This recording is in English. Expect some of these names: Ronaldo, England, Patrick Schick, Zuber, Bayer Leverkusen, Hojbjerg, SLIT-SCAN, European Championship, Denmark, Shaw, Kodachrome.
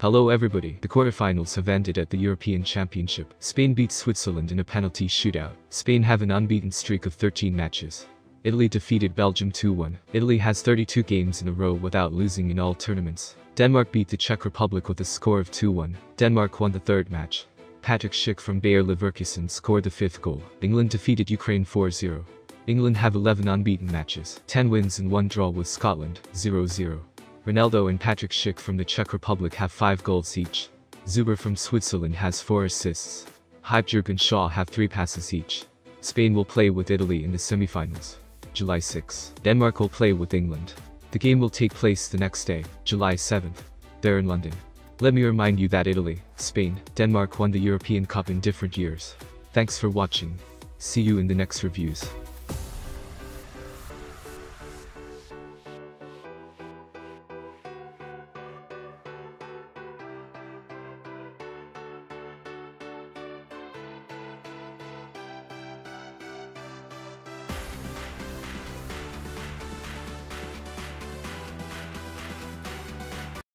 Hello everybody, the quarterfinals have ended at the European Championship. Spain beat Switzerland in a penalty shootout. Spain have an unbeaten streak of 13 matches. Italy defeated Belgium 2-1. Italy has 32 games in a row without losing in all tournaments. Denmark beat the Czech Republic with a score of 2-1. Denmark won the third match. Patrick Schick from Bayer Leverkusen scored the fifth goal. England defeated Ukraine 4-0. England have 11 unbeaten matches, 10 wins and 1 draw with Scotland, 0-0. Ronaldo and Patrick Schick from the Czech Republic have 5 goals each. Zuber from Switzerland has 4 assists. Hojbjerg and Shaw have 3 passes each. Spain will play with Italy in the semi-finals. July 6. Denmark will play with England. The game will take place the next day, July 7th, there in London. Let me remind you that Italy, Spain, Denmark won the European Cup in different years. Thanks for watching. See you in the next reviews.